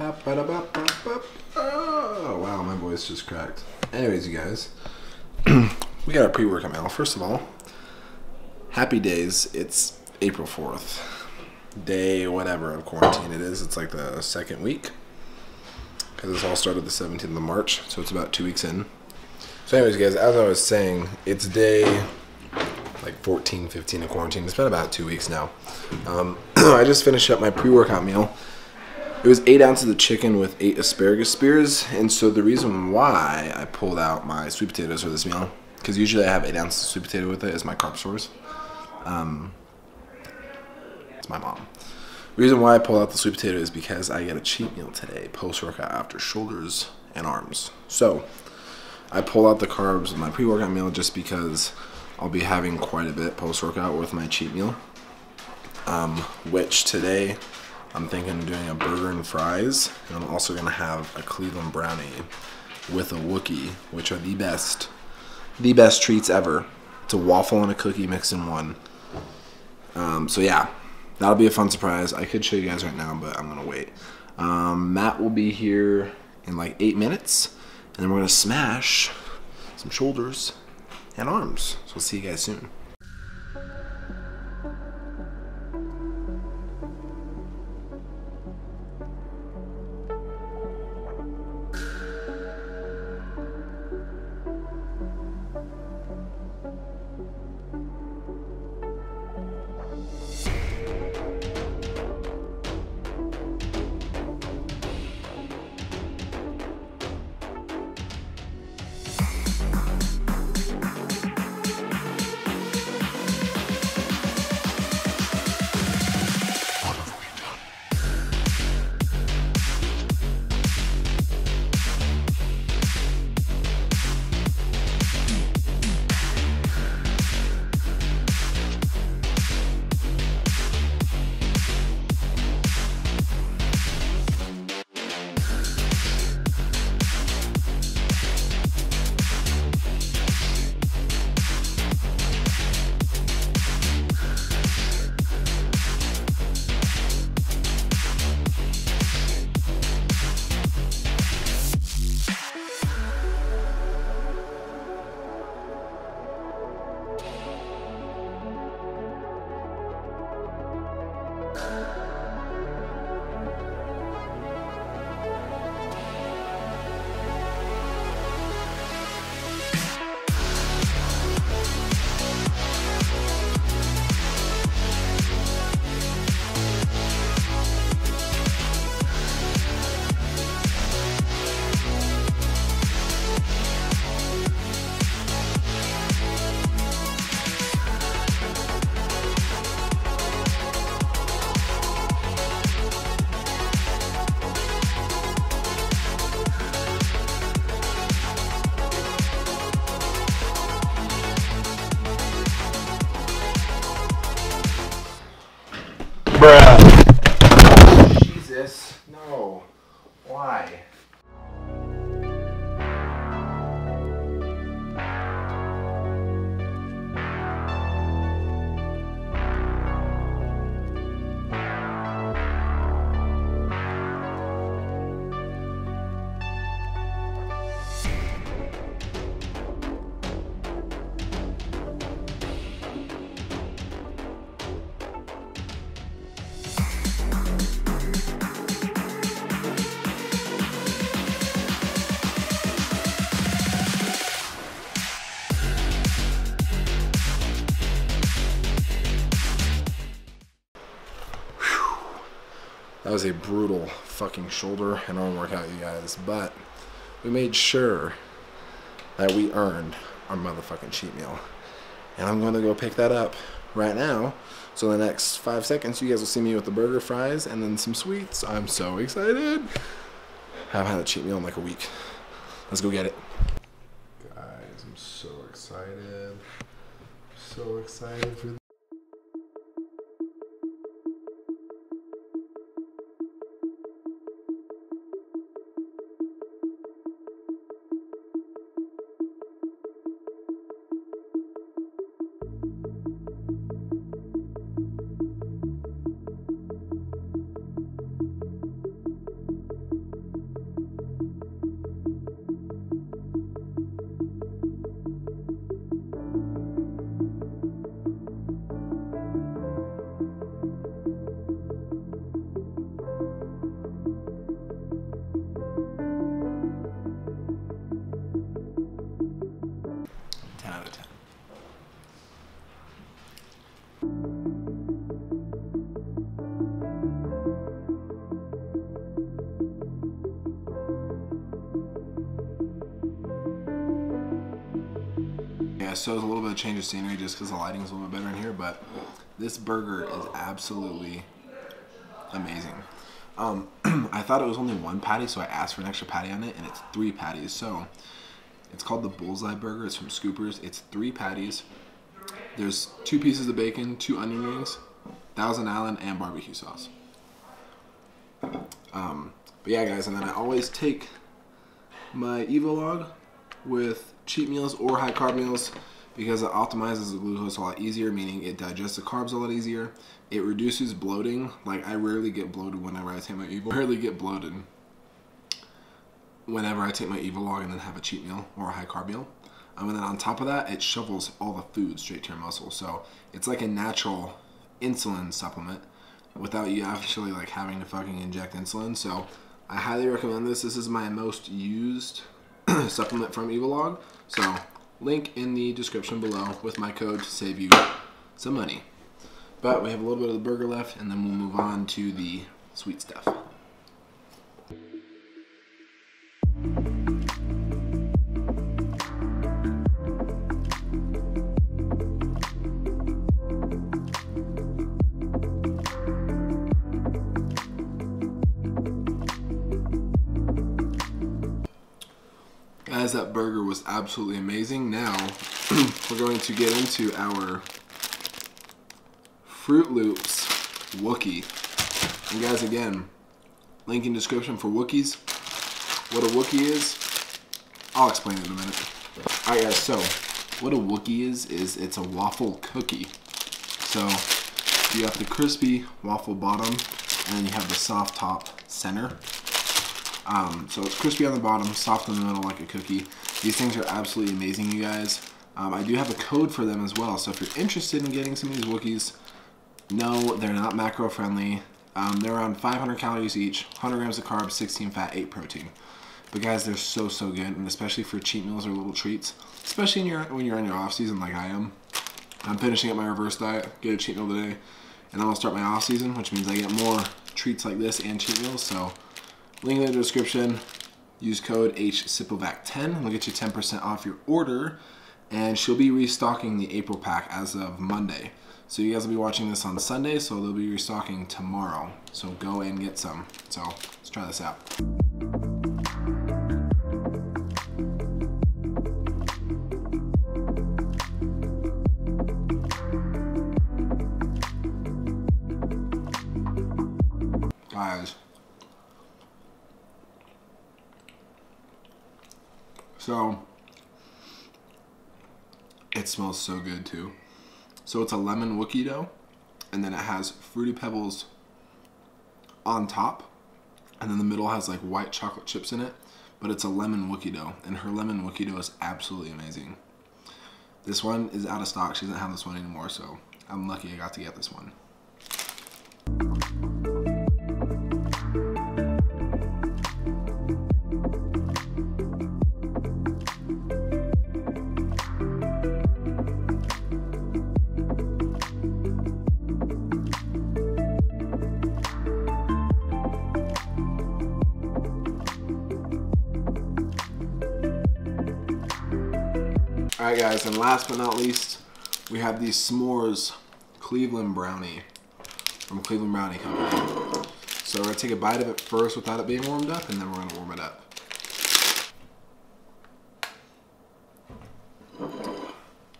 Oh, wow, my voice just cracked. Anyways, you guys, we got our pre-workout mail. First of all, happy days. It's April 4th. Day whatever of quarantine it is. It's like the second week. Because this all started the 17th of March, so it's about 2 weeks in. So anyways, guys, as I was saying, it's day like 14, 15 of quarantine. It's been about 2 weeks now. I just finished up my pre-workout meal. It was 8 ounces of chicken with 8 asparagus spears, and so the reason why I pulled out my sweet potatoes for this meal, because usually I have 8 ounces of sweet potato with it as my carb source. It's my mom. The reason why I pulled out the sweet potato is because I get a cheat meal today, post-workout after shoulders and arms. So I pull out the carbs in my pre-workout meal just because I'll be having quite a bit post-workout with my cheat meal, which today I'm thinking of doing a burger and fries, and I'm also going to have a Cleveland brownie with a Wookiee, which are the best treats ever. It's a waffle and a cookie mixed in one. So yeah, that'll be a fun surprise. I could show you guys right now, but I'm going to wait. Matt will be here in like 8 minutes, and then we're going to smash some shoulders and arms. So we'll see you guys soon. Jesus, no. Why? That was a brutal fucking shoulder and arm workout, you guys, but we made sure that we earned our motherfucking cheat meal. And I'm going to go pick that up right now. So in the next 5 seconds, you guys will see me with the burger, fries, and then some sweets. I'm so excited. I haven't had a cheat meal in like a week. Let's go get it. Guys, I'm so excited. I'm so excited for this. it shows a little bit of change of scenery just because the lighting is a little bit better in here, but this burger is absolutely amazing. I thought it was only one patty, so I asked for an extra patty on it, and it's 3 patties. So it's called the Bullseye Burger. It's from Scoopers. It's 3 patties. There's 2 pieces of bacon, 2 onion rings, Thousand Island, and barbecue sauce. But yeah, guys, and then I always take my EvoLog with cheat meals or high carb meals because it optimizes the glucose a lot easier, meaning it digests the carbs a lot easier. It reduces bloating. Like, I rarely get bloated whenever I take my EvoLog. I rarely get bloated whenever I take my EvoLog and then have a cheat meal or a high carb meal. And then on top of that, it shovels all the food straight to your muscles. So it's like a natural insulin supplement without you actually like having to fucking inject insulin. So I highly recommend this. This is my most used supplement from EvoLog. So link in the description below with my code to save you some money. But we have a little bit of the burger left, and then we'll move on to the sweet stuff. Guys, that burger was absolutely amazing. Now, we're going to get into our Fruit Loops Wookiee. And guys, again, link in description for Wookiees. What a Wookiee is, I'll explain it in a minute. All right, guys, so what a Wookiee is it's a waffle cookie. So you have the crispy waffle bottom, and then you have the soft top center. So it's crispy on the bottom, soft in the middle like a cookie. These things are absolutely amazing, you guys. I do have a code for them as well, so if you're interested in getting some of these Wookiees, no, they're not macro friendly. They're around 500 calories each, 100 grams of carbs, 16 fat, 8 protein. But guys, they're so good, and especially for cheat meals or little treats, especially when you're in your off season like I am. I'm finishing up my reverse diet, get a cheat meal today, and I'm gonna start my off season, which means I get more treats like this and cheat meals. So link in the description, use code HSIPOVAC10, and we'll get you 10% off your order, and she'll be restocking the April pack as of Monday. So you guys will be watching this on Sunday, so they'll be restocking tomorrow. So go and get some. So let's try this out. Guys. So, it smells so good too. So it's a lemon Wookiee dough, and then it has Fruity Pebbles on top, and then the middle has like white chocolate chips in it, but it's a lemon Wookiee dough, and her lemon Wookiee dough is absolutely amazing. This one is out of stock. She doesn't have this one anymore, so I'm lucky I got to get this one. Alright guys, and last but not least, we have these s'mores Cleveland Brownie from Cleveland Brownie Company. So we're going to take a bite of it first without it being warmed up, and then we're going to warm it up.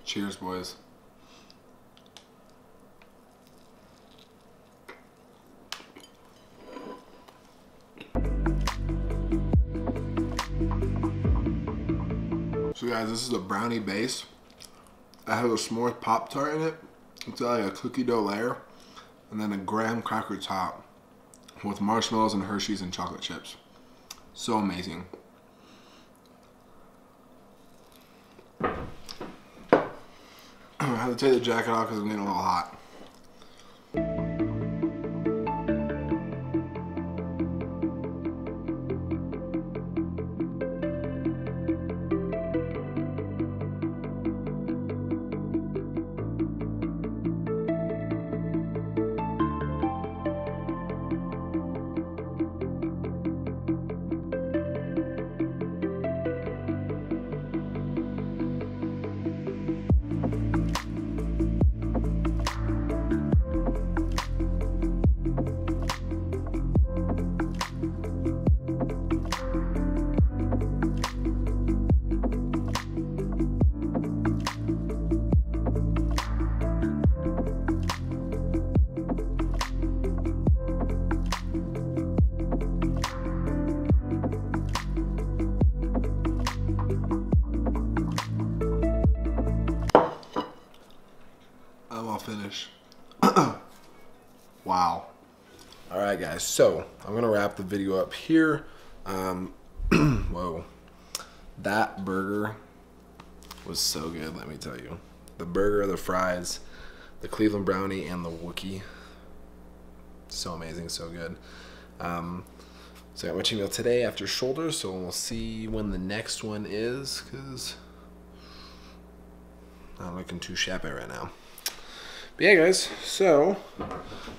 Cheers, boys. So guys, this is a brownie base. It has a s'mores Pop Tart in it. It's like a cookie dough layer, and then a graham cracker top with marshmallows and Hershey's and chocolate chips. So amazing. I had to take the jacket off because I'm getting a little hot. finish. Wow. All right, guys. So I'm going to wrap the video up here. Whoa. That burger was so good, let me tell you. The burger, the fries, the Cleveland brownie, and the Wookiee. So amazing, so good. So I got my cheat meal today after shoulder, so we'll see when the next one is, because not looking too shabby right now. But yeah, guys, so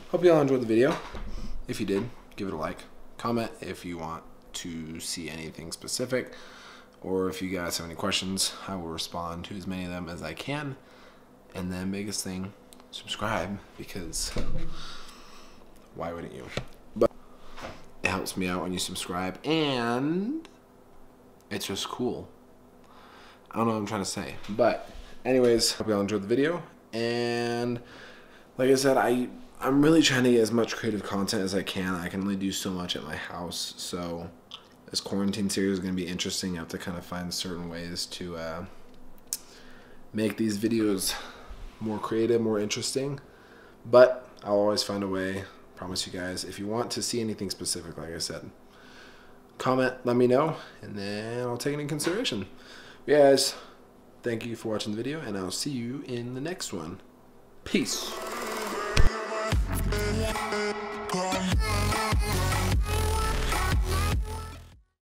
hope you all enjoyed the video. If you did, give it a like. Comment if you want to see anything specific, or if you guys have any questions, I will respond to as many of them as I can. And then biggest thing, subscribe, because why wouldn't you? But it helps me out when you subscribe, and it's just cool. I don't know what I'm trying to say, but anyways, hope y'all enjoyed the video. And like I said, I'm really trying to get as much creative content as I can. I can only do so much at my house, so this quarantine series is going to be interesting. I have to kind of find certain ways to make these videos more creative, more interesting, but I'll always find a way. Promise you guys. If you want to see anything specific, like I said, comment, let me know, and then I'll take it into consideration. But yeah, guys, thank you for watching the video, and I'll see you in the next one. Peace.